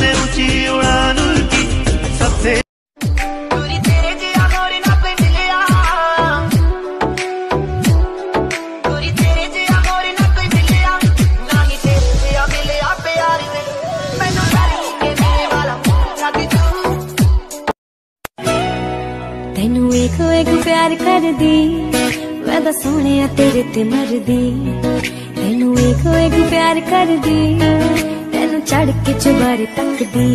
से ऊंची उड़ान उनकी, सबसे तेनू एक एक प्यार कर दी, मैं तो सोने तेरे ते मर दी। तेनू एक एक प्यार कर दी, तेनू चढ़ के चुबारे तक दी,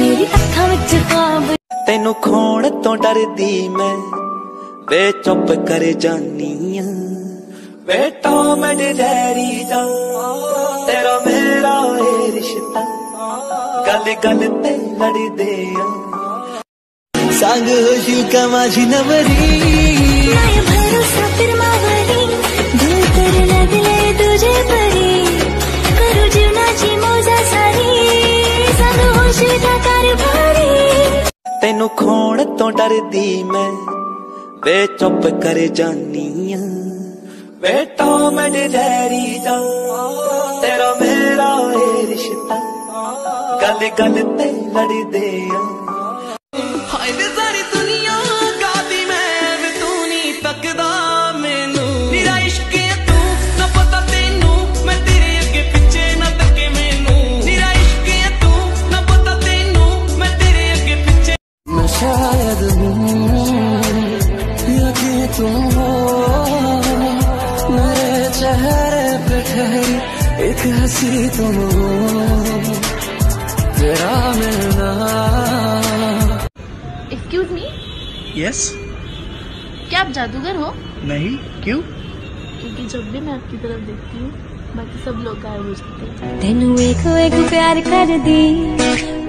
मेरी अखां विच खाब। तेनू खोण तो डर दी मैं, वे चुप कर जानी आ, बेटा मैं डरी जा, तेरा मेरा ये रिश्ता गल गल ते लड़ दे आ। सांग होशी का माझी नवरी, माय भरोसा फिर मावरी, दूर कर लागले तुझे परी, करू जीवनाची मौजा सारी, सांग होशी का कारभारी। तेनू खोण तो डरदी मैं, वे चुप कर जानी आ, बेटा मैं डरी जा, तेरा मेरा ये रिश्ता गल गल ते लड़ दे आ। शायद यदि तुम हो मेरे चेहरे पे ठहरी एक हंसी, तुम हो तेरा मिलना। Excuse me. यस। क्या आप जादूगर हो? नहीं। क्यों? क्योंकि जब भी मैं आपकी तरफ देखती हूँ बाकी सब लोग गायब हो जाते हैं। तेनू एक एक प्यार कर दी,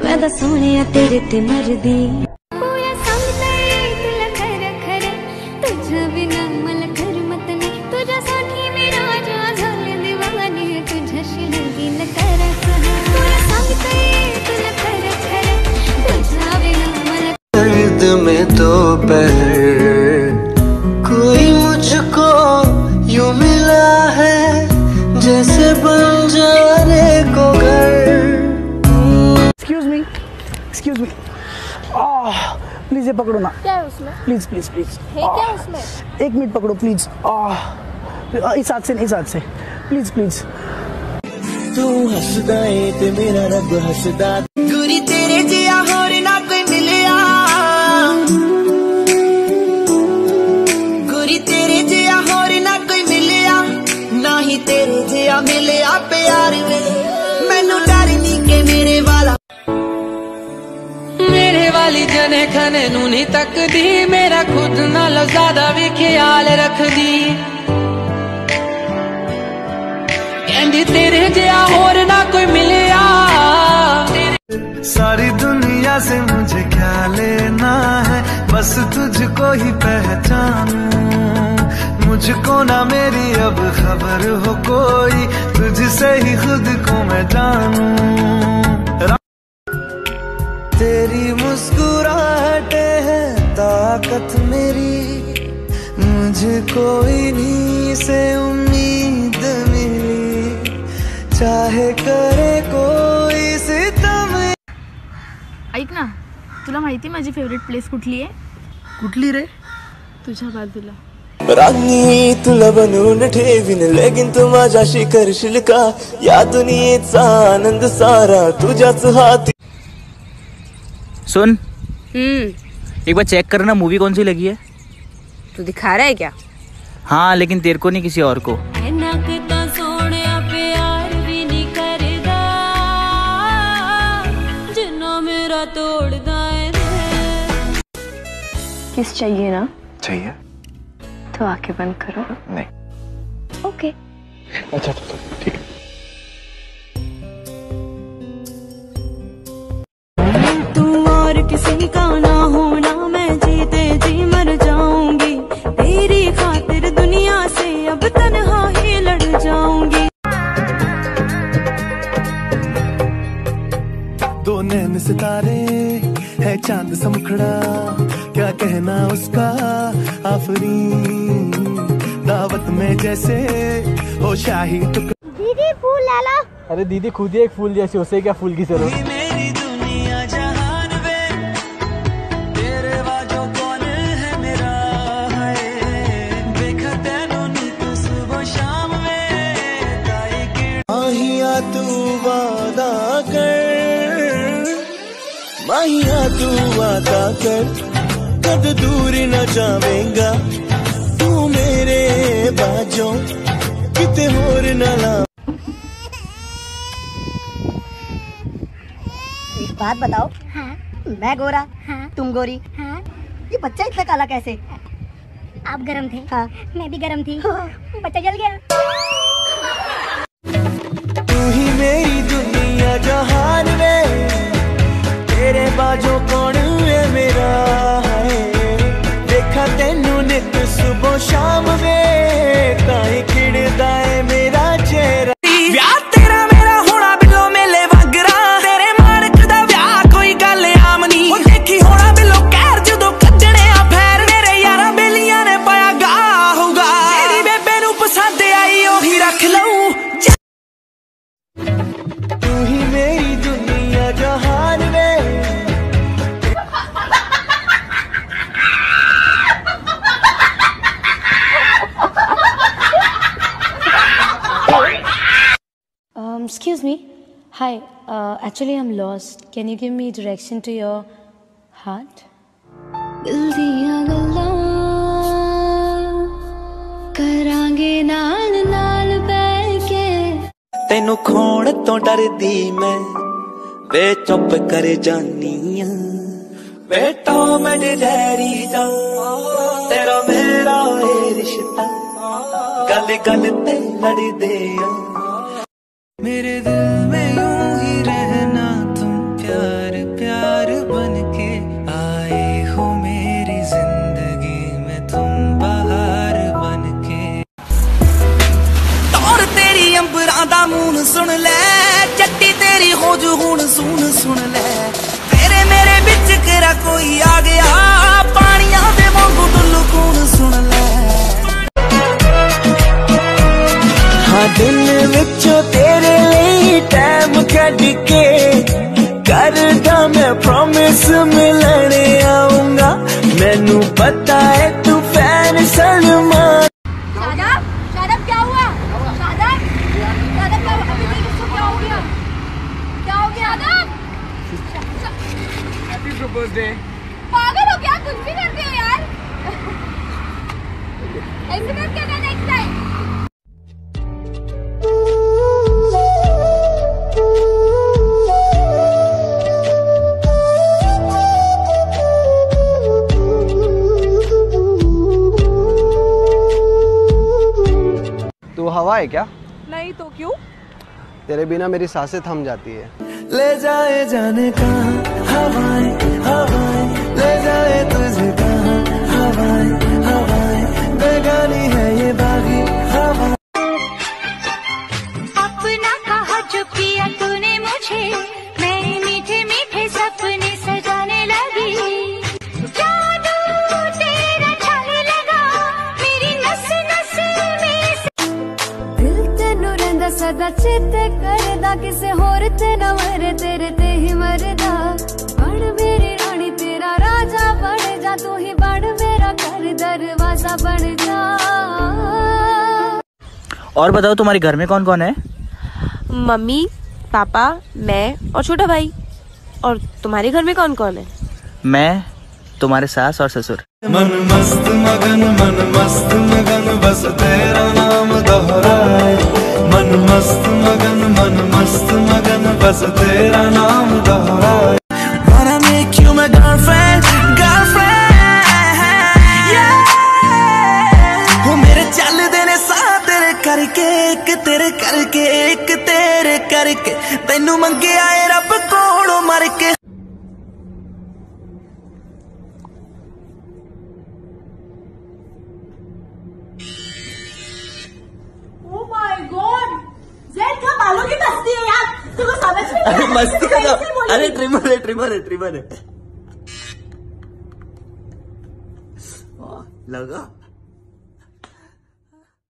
मैं तो सोने तेरे ते मर दी। में दोपहर कोई मुझको यूं मिला है, जैसे बंजारे को घर। Excuse me, excuse me, please ये पकड़ो ना। क्या है उसमें? Please please please. है क्या उसमें? एक मिनट पकड़ो प्लीज। इस हाथ से नहीं, इस हाथ से। Please please. तू हंसदा है ते मेरा रब हंसदा। गुरी तेरे जिया होर ना कोई मिलिया, गुरी तेरे जिया होर ना कोई मिलिया, ना ही तेरे जिया मिलिया प्यार वे। मैनू डर नी के मेरे वाली जने खने नू नी तक दी, मेरा खुद नालों ज्यादा भी ख्याल रख दी। तेरे जिया होर ना कोई मिलिया, सारी दुनिया से मुझे क्या लेना है, बस तुझको ही पहचानूं, मुझको ना मेरी अब खबर हो कोई, तुझसे ही खुद को मैं जानूं। तेरी मुस्कुराहटे हैं ताकत मेरी, मुझे कोई नहीं से उम्मीद मिली, चाहे करे कोई सितम। ऐक ना, तुला माहिती माझी फेवरेट प्लेस कुठली आहे? कुठली रे? तुझ्या बाजूला राणी तुला बनून ठेवीन, लेकिन तू माझ्याशी करशील का, या दुनियेचा आनंद सारा तुझ्याच हाती। सुन, एक बार चेक करना मूवी कौन सी लगी है। तू दिखा रहा है क्या? हाँ, लेकिन तेरे को नहीं, किसी और को। किस चाहिए ना? चाहिए तो आंखें बंद करो। नहीं। ओके। अच्छा तो ठीक है। तू और किसी का ना होना, मैं जीते जी मर जाऊंगी, तेरी खातिर दुनिया से अब तन्हा ही लड़ जाऊंगी। में सितारे है चांद समखड़ा, क्या कहना उसका आफरीन, दावत में जैसे हो शाही टुकड़ा। दीदी फूल ला लो। अरे दीदी खुद ही एक फूल जैसी हो, से क्या फूल की जरूरत। मेरी दुनिया जहान वे, तेरे वाजो कौन है मेरा है, तो सुबह शाम में माहिया तू वादा कर, कद दूर न जावेगा तू मेरे बाजो किते होर न ला। एक बात बताओ। हाँ। मैं गोरा। हाँ। तुम गोरी। हाँ। ये बच्चा इतना काला कैसे? आप गरम थे। हाँ। मैं भी गरम थी। हाँ। बच्चा जल गया। तू ही मेरी दुनिया जहान में, तेरे बाजो कौन है मेरा है, देखा तेनू नित सुबह शाम वे, ताई खिड़दा है मेरा चेहरा। ब्याह तेरा मेरा होना बिलो मेले वागरा, तेरे मार्ग दा ब्याह कोई गल आम नहीं, ओ देखी होना बिलो कहर जदों कजणे आ फैर, मेरे यारा बेलियां ने पाया गा होगा, तेरी बेबे नू पसंद आई ओही रख लऊ। तू ही मेरी दुनिया जहान वे। Excuse me. Hi. Actually, I'm lost. Can you give me direction to your heart? दिल दिया गल्ला करांगे नाल नाल बैके, तेनू खोण तो डरदी मैं वे, चुप कर जानिया बेटा मैं डरी जा, तेरा मेरा ये रिश्ता गल गल ते लड़दे आ, मेरे दिल में यूं ही रहना तुम, प्यार प्यार बनके आए हो मेरी जिंदगी में, तुम बाहर बनके। तौर तेरी अंबरां दा मून सुन ले, चट्टी तेरी होज हुण सुन सुन ले, तेरे मेरे बिच केरा कोई आ गया, पानियां दे वांगू डुल्लू कौन सुन ले। हाँ दिल विचों तेरे लिए टाइम कट के करदा मैं प्रॉमिस, मिलने आऊंगा, मैनू पता है तू फैन सलमान। शादाब, शादाब क्या हुआ? शादाब, शादाब क्या हुआ? क्या हो गया? क्या हो गया शादाब? Happy propose day. पागल हो क्या? कुछ भी करते हो यार। ऐसे मत करना नेक्स्ट टाइम। तो हवा है क्या? नहीं तो क्यों? तेरे बिना मेरी सांसें थम जाती है। ले जाए जाने कहाँ हवाएं हवाएं, ले जाए तुझे कहाँ हवाएं हवाएं, बेगानी है ये बागी हवा। अपना कहा जो किया तूने मुझे, मैं मीठे मीठे सपने सजाने लगी, सदा चिते करदा किसे होर ते ना मरे, तेरे ते ही मरदा, बन मेरी रानी तेरा राजा बन जा, तू ही बन मेरा घर दरवाजा बन जा। और बताओ तुम्हारे घर में कौन कौन है? मम्मी पापा मैं और छोटा भाई। और तुम्हारे घर में कौन कौन है? मैं तुम्हारे सास और ससुर। मन मस्त मगन बस तेरा नाम दोहराए, मन मस्त मगन बस तेरा नाम दोहराए। Wanna make you my girlfriend, girlfriend, yeah। वो मेरे चल देने साथ तेरे करके, एक तेरे करके, एक तेरे करके, तेनू मंगे आए रब कोड़ो मर के। Oh my God! जैद क्या बालों की बस्ती है यार, तुमको समझ में अरे मस्ती कर रहा हूँ। अरे ट्रिमर है, ट्रिमर है, ट्रिमर है। लगा